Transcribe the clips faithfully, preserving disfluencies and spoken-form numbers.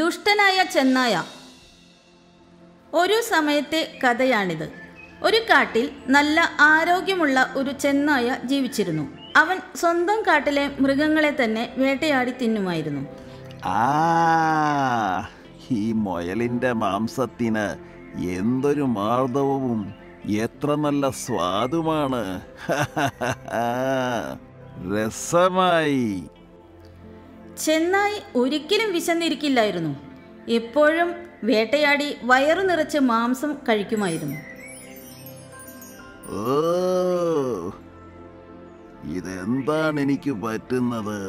ദുഷ്ടനായ ചെന്നായ. ഒരു സമയത്തെ കഥയാണിത്. ഒരു കാട്ടിൽ നല്ല ആരോഗ്യമുള്ള ഒരു ചെന്നായ ജീവിച്ചിരുന്നു. അവൻ സ്വന്തം കാട്ടിലെ മൃഗങ്ങളെ തന്നെ വേട്ടയാടി തിന്നുമായിരുന്നു. ആ, ഈ മുയലിന്റെ മാംസത്തിന് എന്തൊരു മാർദ്ദവവും എത്ര നല്ല സ്വാദുമാണ്, രസമായി. ചെന്നായി ഒരിക്കലും വിശന്നിരിക്കില്ലായിരുന്നു. എപ്പോഴും വേട്ടയാടി വയറു നിറച്ച് മാംസം കഴിക്കുമായിരുന്നു. ഓ, ഇതെന്താണ് എനിക്ക് പറ്റുന്നത്?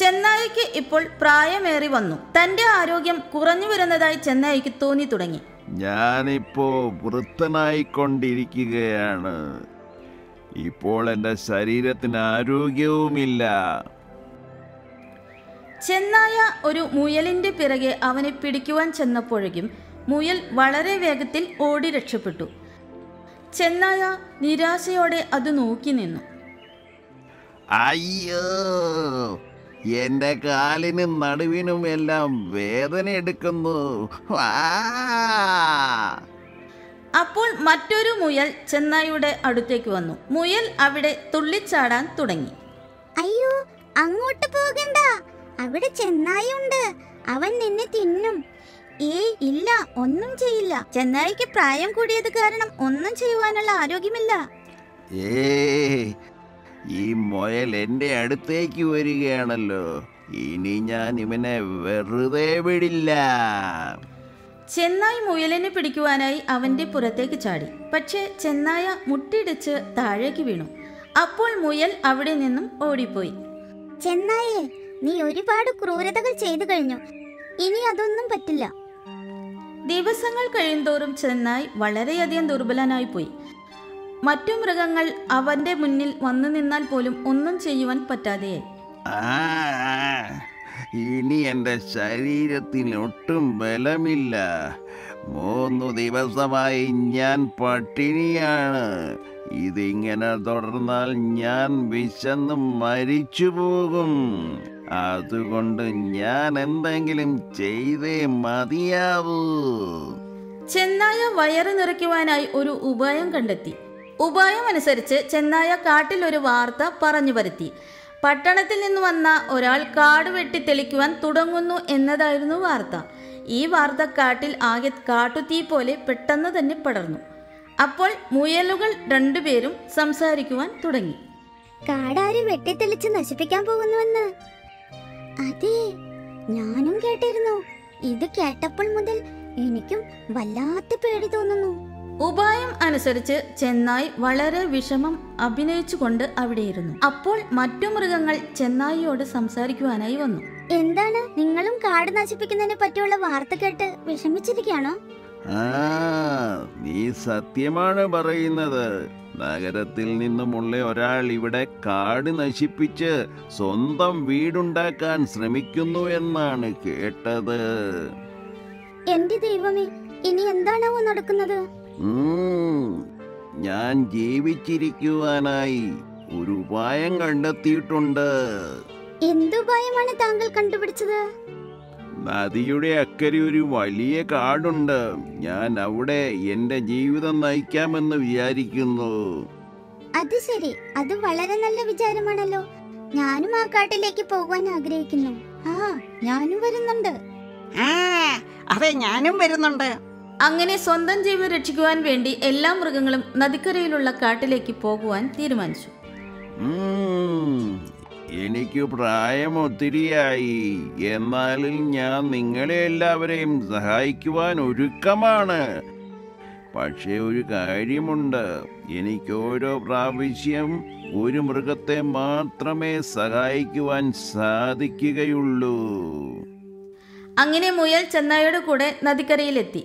ചെന്നായിക്ക് ഇപ്പോൾ പ്രായമേറി വന്നു. തന്റെ ആരോഗ്യം കുറഞ്ഞു വരുന്നതായി ചെന്നായിക്ക് തോന്നി തുടങ്ങി. ഞാനിപ്പോ വൃദ്ധനായിക്കൊണ്ടിരിക്കുകയാണ്. ഇപ്പോൾ എന്റെ ശരീരത്തിന് ആരോഗ്യവുമില്ല. ചെന്നായ ഒരു മുയലിന്റെ പിറകെ അവനെ പിടിക്കുവാൻ ചെന്നപ്പോഴേക്കും മുയൽ വളരെ വേഗത്തിൽ ഓടി രക്ഷപ്പെട്ടു. ചെന്നായ നിരാശയോടെ അത് നോക്കി നിന്നു. അയ്യോ, എന്റെ കാലിനും നടുവിനും എല്ലാം വേദന എടുക്കുന്നു. അപ്പോൾ മറ്റൊരു മുയൽ ചെന്നായയുടെ അടുത്തേക്ക് വന്നു. മുയൽ അവിടെ തുള്ളിച്ചാടാൻ തുടങ്ങി. അയ്യോ, അങ്ങോട്ട് പോകണ്ട, അവിടെ ചെന്നായുണ്ട്, അവൻ നിന്നെ തിന്നും. ഏ ഇല്ല, ഒന്നും ചെയ്യില്ല. ചെന്നായിക്ക് പ്രായം കൂടിയത് കാരണം ഒന്നും ചെയ്യുവാനുള്ള ആരോഗ്യമില്ല. ഏ, ഈ മുയൽ എൻ്റെ അടുത്തേക്ക് വരികയാണല്ലോ, ഇനി ഞാൻ ഇവനെ വെറുതെ വിടില്ല. ചെന്നായി മുയലിനെ പിടിക്കുവാനായി അവന്റെ പുറത്തേക്ക് ചാടി. പക്ഷേ ചെന്നായ മുട്ടിടിച്ച് താഴേക്ക് വീണു. അപ്പോൾ മുയൽ അവിടെ നിന്നും ഓടിപ്പോയി. ചെന്നായേ, നീ ഒരുപാട് ക്രൂരതകൾ ചെയ്തു കഴിഞ്ഞു, ഇനി അതൊന്നും പറ്റില്ല. ദിവസങ്ങൾ കഴിയുന്തോറും ചെന്നായി വളരെയധികം ദുർബലനായി പോയി. മറ്റു മൃഗങ്ങൾ അവന്റെ മുന്നിൽ വന്നു നിന്നാൽ പോലും ഒന്നും ചെയ്യുവാൻ പറ്റാതെയായി. ഇനി എന്റെ ശരീരത്തിനൊട്ടും ബലമില്ല. മൂന്നു ദിവസമായി ഞാൻ പട്ടിണിയാണ്. ഇതിങ്ങനെ തുടർന്നാൽ ഞാൻ വിശന്ന് മരിച്ചു പോകും. അതുകൊണ്ട് ഞാൻ എന്തെങ്കിലും ചെയ്തേ മതിയാവൂ. ചെന്നായ വയറ് നിറയ്ക്കുവാനായി ഒരു ഉപായം കണ്ടെത്തി. ഉപായം അനുസരിച്ച് ചെന്നായ കാട്ടിൽ ഒരു വാർത്ത പറഞ്ഞു പരത്തി. പട്ടണത്തിൽ നിന്ന് വന്ന ഒരാൾ കാട് വെട്ടി തെളിക്കുവാൻ തുടങ്ങുന്നു എന്നതായിരുന്നു വാർത്ത. ഈ വാർത്ത കാട്ടിൽ ആകെ കാട്ടുതീ പോലെ പെട്ടെന്ന് തന്നെ പടർന്നു. അപ്പോൾ മുയലുകൾ രണ്ടുപേരും സംസാരിക്കുവാൻ തുടങ്ങി. കാടാര് വെട്ടിത്തെളിച്ച് നശിപ്പിക്കാൻ പോകുന്നുവെന്ന്? അതെ, ഞാനും കേട്ടിരുന്നു. ഇത് കേട്ടപ്പോൾ മുതൽ എനിക്കും വല്ലാത്ത പേടി തോന്നുന്നു. ഉപായം അനുസരിച്ച് ചെന്നായി വളരെ വിഷമം അഭിനയിച്ചുകൊണ്ട് അവിടെയിരുന്നു. അപ്പോൾ മറ്റു മൃഗങ്ങൾ ചെന്നായിയോട് സംസാരിക്കുവാനായി വന്നു. എന്താണ്, നിങ്ങളും കാട് നശിപ്പിക്കുന്നതിനെ പറ്റിയുള്ള വാർത്ത കേട്ട് വിഷമിച്ചിരിക്കുകയാണോ? നീ സത്യമാണ് പറയുന്നത്. നഗരത്തിൽ നിന്നുമുള്ള ഒരാൾ ഇവിടെ കാട് നശിപ്പിച്ച് സ്വന്തം വീടുണ്ടാക്കാൻ ശ്രമിക്കുന്നു എന്നാണ് കേട്ടത്. എന്റെ ദൈവമേ, ഇനി എന്താണാവോ നടക്കുന്നത്? ഞാൻ ജീവിച്ചിരിക്കുവാനായി ഒരു ഉപായം കണ്ടെത്തിയിട്ടുണ്ട്. എന്തുപായമാണ് താങ്കൾ കണ്ടുപിടിച്ചത്? നദിയുടെ അക്കരെ ഒരു വലിയ കാടുണ്ട്. ഞാൻ അവിടെ എന്റെ ജീവിതം നയിക്കാമെന്ന് വിചാരിക്കുന്നു. അത് ശരി, അത് വളരെ നല്ല വിചാരമാണല്ലോ. ഞാനും ആ കാട്ടിലേക്ക് പോകാൻ ആഗ്രഹിക്കുന്നു. ആ, ഞാനും വരുന്നുണ്ട്. അതെ, ഞാനും വരുന്നുണ്ട്. അങ്ങനെ സ്വന്തം ജീവൻ രക്ഷിക്കുവാൻ വേണ്ടി എല്ലാ മൃഗങ്ങളും നദിക്കരയിലുള്ള കാട്ടിലേക്ക് പോകുവാൻ തീരുമാനിച്ചു. എനിക്ക് പ്രായം ഒത്തിരിയായി, എന്നാലും ഞാൻ നിങ്ങളെ എല്ലാവരെയും സഹായിക്കുവാൻ ഒരുക്കമാണ്. പക്ഷേ ഒരു കാര്യമുണ്ട്, എനിക്ക് ഓരോ പ്രാവശ്യം ഒരു മൃഗത്തെ മാത്രമേ സഹായിക്കുവാൻ സാധിക്കുകയുള്ളൂ. അങ്ങനെ മുയൽ ചെന്നായയുടെ കൂടെ നദിക്കരയിലെത്തി.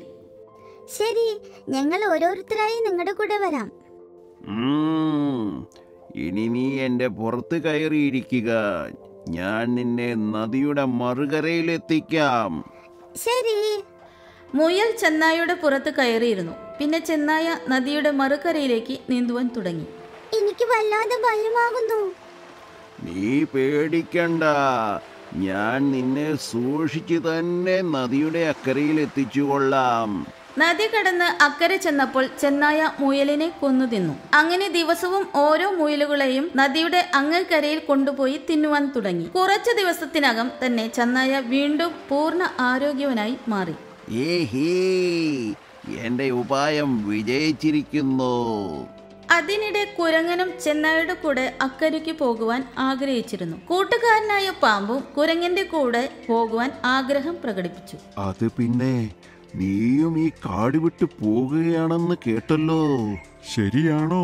ശരി, ഞങ്ങൾ ഓരോരുത്തരായി നിങ്ങളുടെ കൂടെ വരാം. ഇനി നീ എന്റെ പുറത്ത് കയറിയിരിക്കുക, ഞാൻ നിന്നെ നദിയുടെ മറുകരയിലെത്തിക്കാം. ശരി. മുയൽ ചെന്നായയുടെ പുറത്ത് കയറിയിരുന്നു. പിന്നെ ചെന്നായ നദിയുടെ മറുകരയിലേക്ക് നീന്തുവാൻ തുടങ്ങി. എനിക്ക് വല്ലാതെ ഭയമാകുന്നു. നീ പേടിക്കണ്ട, ഞാൻ നിന്നെ സൂക്ഷിച്ചു തന്നെ നദിയുടെ അക്കരയിൽ എത്തിച്ചുകൊള്ളാം. നദി കടന്ന് അക്കരെ ചെന്നപ്പോൾ ചെന്നായ മുയലിനെ കൊന്നു തിന്നു. അങ്ങനെ ദിവസവും ഓരോ മുയലുകളെയും നദിയുടെ അങ്ങേക്കരയിൽ കൊണ്ടുപോയി തിന്നുവാൻ തുടങ്ങി. കുറച്ചു ദിവസത്തിനകം തന്നെ ചെന്നായ വീണ്ടും പൂർണ്ണ ആരോഗ്യവനായി മാറി. എന്റെ ഉപായം വിജയിച്ചിരിക്കുന്നു. അതിനിടെ കുരങ്ങനും ചെന്നായയുടെ കൂടെ അക്കരയ്ക്ക് പോകുവാൻ ആഗ്രഹിച്ചിരുന്നു. കൂട്ടുകാരനായ പാമ്പും കുരങ്ങന്റെ കൂടെ പോകുവാൻ ആഗ്രഹം പ്രകടിപ്പിച്ചു. അത് പിന്നെ നീയും ഈ കാട് വിട്ട് പോകുകയാണെന്ന് കേട്ടല്ലോ, ശരിയാണോ?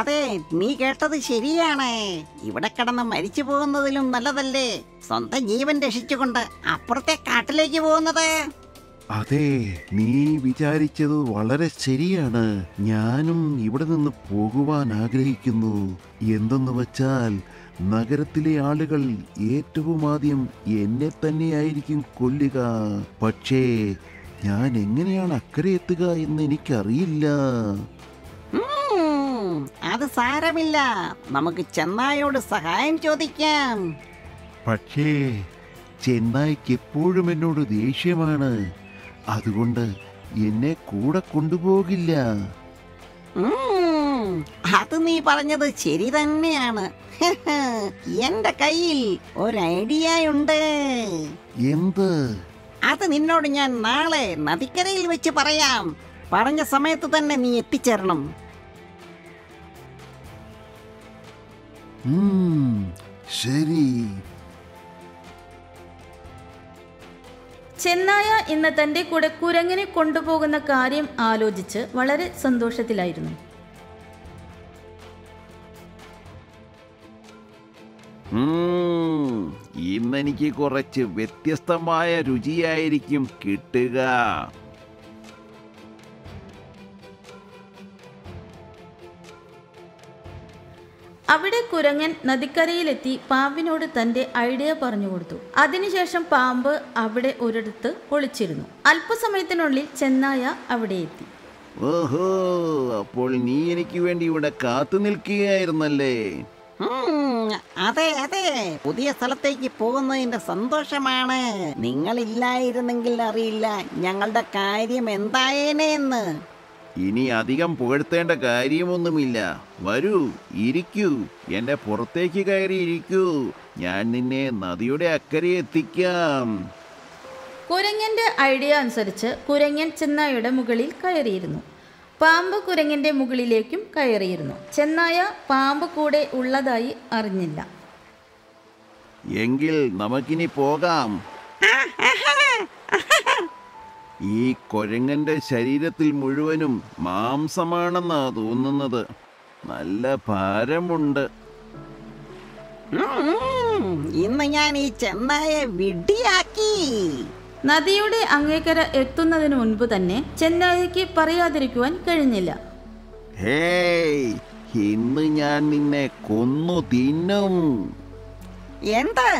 അതെ, നീ കേട്ടത് ശരിയാണ്. ഇവിടെ കിടന്ന് മരിച്ചു പോകുന്നതിലും നല്ലതല്ലേ സ്വന്തം ജീവൻ രക്ഷിച്ചുകൊണ്ട് അപ്പുറത്തെ കാട്ടിലേക്ക് പോകുന്നത്. അതെ, നീ വിചാരിച്ചത് വളരെ ശരിയാണ്. ഞാനും ഇവിടെ നിന്ന് പോകുവാൻ ആഗ്രഹിക്കുന്നു. എന്തെന്ന് വെച്ചാൽ നഗരത്തിലെ ആളുകൾ ഏറ്റവും ആദ്യം എന്നെ തന്നെയായിരിക്കും കൊല്ലുക. പക്ഷേ ഞാൻ എങ്ങനെയാണ് അക്കരെ എത്തുക എന്ന് എനിക്കറിയില്ല. അത് സാരമില്ല, നമുക്ക് ചെന്നായോട് സഹായം ചോദിക്കാം. പക്ഷേ ചെന്നായ്ക്ക് എപ്പോഴും എന്നോട് ദേഷ്യമാണ്, അതുകൊണ്ട് എന്നെ കൂടെ കൊണ്ടുപോകില്ല. അത് നീ പറഞ്ഞത് ശരി തന്നെയാണ്. എന്റെ കയ്യിൽ ഒരു ഐഡിയ ഉണ്ട്. എന്ത്? അത് നിന്നോട് ഞാൻ നാളെ നദിക്കരയിൽ വെച്ച് പറയാം. പറഞ്ഞ സമയത്ത് തന്നെ നീ എത്തിച്ചേരണം. ശരി. ചെന്നായ ഇന്ന് തൻ്റെ കൂടെ കുരങ്ങനെ കൊണ്ടുപോകുന്ന കാര്യം ആലോചിച്ച് വളരെ സന്തോഷത്തിലായിരുന്നു. ഇന്നെനിക്ക് കുറച്ച് വ്യത്യസ്തമായ രുചിയായിരിക്കും കിട്ടുക. അവിടെ കുരങ്ങൻ നദിക്കരയിലെത്തി പാമ്പിനോട് തന്റെ ഐഡിയ പറഞ്ഞു കൊടുത്തു. അതിനുശേഷം പാമ്പ് അവിടെ ഒരിടത്ത് ഒളിച്ചിരുന്നു. അല്പസമയത്തിനുള്ളിൽ ചെന്നായ അവിടെ എത്തി. ഓഹോ, അപ്പോൾ നീ എനിക്ക് വേണ്ടി ഇവിടെ കാത്തു നിൽക്കുകയായിരുന്നല്ലേ? അതെ അതെ, പുതിയ സ്ഥലത്തേക്ക് പോകുന്നതിന്റെ സന്തോഷമാണ്. നിങ്ങൾ ഇല്ലായിരുന്നെങ്കിൽ അറിയില്ല ഞങ്ങളുടെ കാര്യം എന്തായേനെന്ന്. ഇനി അധികം പുകഴ്ത്തേണ്ട കാര്യമൊന്നുമില്ല. വരൂ, ഇരിക്കൂ, എന്റെ പുറത്തേക്ക് കയറി ഇരിക്കൂ. ഞാൻ നിന്നെ നദിയുടെ അക്കരെ എത്തിക്കാം. കുരങ്ങന്റെ ഐഡിയ അനുസരിച്ച് കുരങ്ങൻ ചെന്നായയുടെ മുകളിൽ കയറിയിരുന്നു. പാമ്പ് കുരങ്ങന്റെ മുകളിലേക്കും കയറിയിരുന്നു. ചെന്നായ പാമ്പ് കൂടെ ഉള്ളതായി അറിഞ്ഞില്ല. എങ്കിൽ നമുക്കിനി പോകാം. ഈ കുരങ്ങന്റെ ശരീരത്തിൽ മുഴുവനും മാംസമാണെന്നാ തോന്നുന്നത്. നല്ല ഭാരമുണ്ട്. ഇന്ന് ഞാൻ ഈ ചെന്നായെ വിഡ്ഢിയാക്കി. നദിയുടെ അങ്ങേക്കര എത്തുന്നതിന് മുൻപ് തന്നെ ചെന്നായയ്ക്ക് പറയാതിരിക്കുവാൻ കഴിഞ്ഞില്ല. ഹേയ്, ഇന്ന് ഞാൻ നിന്നെ കൊന്നു തിന്നും. എന്താ,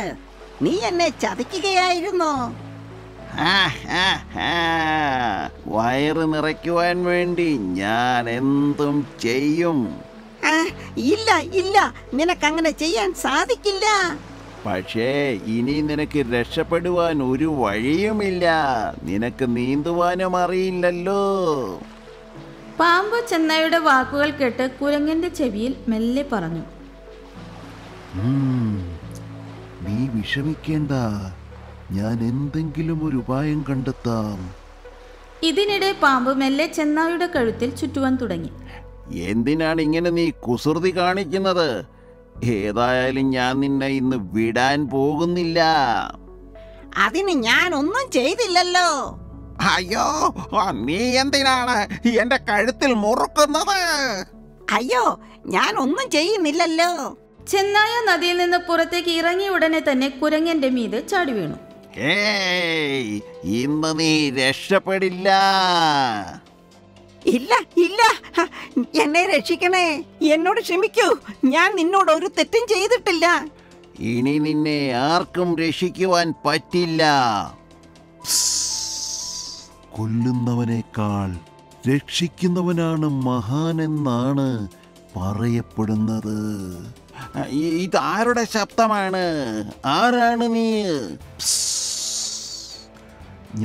നീ എന്നെ ചതിക്കുകയായിരുന്നോ? വയറ് നിറയ്ക്കുവാൻ വേണ്ടി ഞാൻ എന്തും ചെയ്യും. ഇല്ല ഇല്ല, നിനക്കങ്ങനെ ചെയ്യാൻ സാധിക്കില്ല. പക്ഷേ ഇനി നിനക്ക് രക്ഷപ്പെടുവാൻ ഒരു വഴിയുമില്ല. നിനക്ക് നീന്തുവാനും അറിയില്ലല്ലോ. പാമ്പ് ചെന്നായയുടെ വാക്കുകൾ കേട്ട് കുരങ്ങന്റെ ചെവിയിൽ മെല്ലെ പറഞ്ഞു, നീ വിഷമിക്കേണ്ട, ഞാൻ എന്തെങ്കിലും ഒരു ഉപായം കണ്ടെത്താം. ഇതിനിടെ പാമ്പ് മെല്ലെ ചെന്നായയുടെ കഴുത്തിൽ ചുറ്റുവാൻ തുടങ്ങി. എന്തിനാണ് ഇങ്ങനെ നീ കുസൃതി കാണിക്കുന്നത്? ഏതായാലും ഞാൻ നിന്നെ ഇന്ന് വിടാൻ പോകുന്നില്ല. അതിന് ഞാൻ ഒന്നും ചെയ്തില്ലല്ലോ. അയ്യോ, നീ എന്തിനാണ് എന്റെ കഴുത്തിൽ മുറുക്കുന്നത്? അയ്യോ, ഞാൻ ഒന്നും ചെയ്യുന്നില്ലല്ലോ. ചെന്നായ നദിയിൽ നിന്ന് പുറത്തേക്ക് ഇറങ്ങിയ ഉടനെ തന്നെ കുരങ്ങന്റെ മീതെ ചാടി വീണു. ഏയ്, ഇന്ന് നീ രക്ഷപ്പെടില്ല. ഇല്ല ഇല്ല, എന്നെ രക്ഷിക്കണേ, എന്നോട് ക്ഷമിക്കൂ, ഞാൻ നിന്നോട് ഒരു തെറ്റും ചെയ്തിട്ടില്ല. ഇനി നിന്നെ ആർക്കും രക്ഷിക്കുവാൻ പറ്റില്ല. കൊല്ലുന്നവനേക്കാൾ രക്ഷിക്കുന്നവനാണ് മഹാനെന്നാണ് പറയപ്പെടുന്നത്. ഇതാരുടെ ശബ്ദമാണ്? ആരാണ് നീ?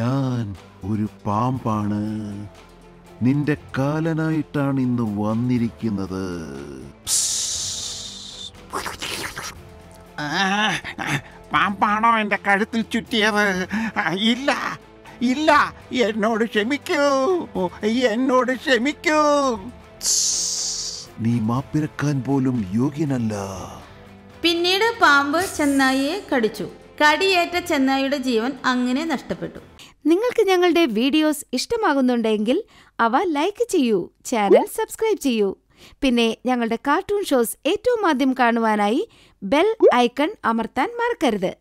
ഞാൻ ഒരു പാമ്പാണ്. നിന്റെ കാലനായിട്ടാണ് ഇന്ന് വന്നിരിക്കുന്നത്. പാമ്പാണോ എൻ്റെ കഴുത്തിൽ ചുറ്റിയത്? ഇല്ല ഇല്ല, എന്നോട് ക്ഷമിക്കൂ, എന്നോട് ക്ഷമിക്കൂ. നീ മാപ്പിരക്കാൻ പോലും യോഗ്യനല്ല. പിന്നീട് പാമ്പ് ചെന്നായിയെ കടിച്ചു. കടിയേറ്റ ചെന്നായിയുടെ ജീവൻ അങ്ങനെ നഷ്ടപ്പെട്ടു. നിങ്ങൾക്ക് ഞങ്ങളുടെ വീഡിയോസ് ഇഷ്ടമാകുന്നുണ്ടെങ്കിൽ അവ ലൈക്ക് ചെയ്യൂ, ചാനൽ സബ്സ്ക്രൈബ് ചെയ്യൂ. പിന്നെ ഞങ്ങളുടെ കാർട്ടൂൺ ഷോസ് ഏറ്റവും ആദ്യം കാണുവാനായി ബെൽ ഐക്കൺ അമർത്താൻ മറക്കരുത്.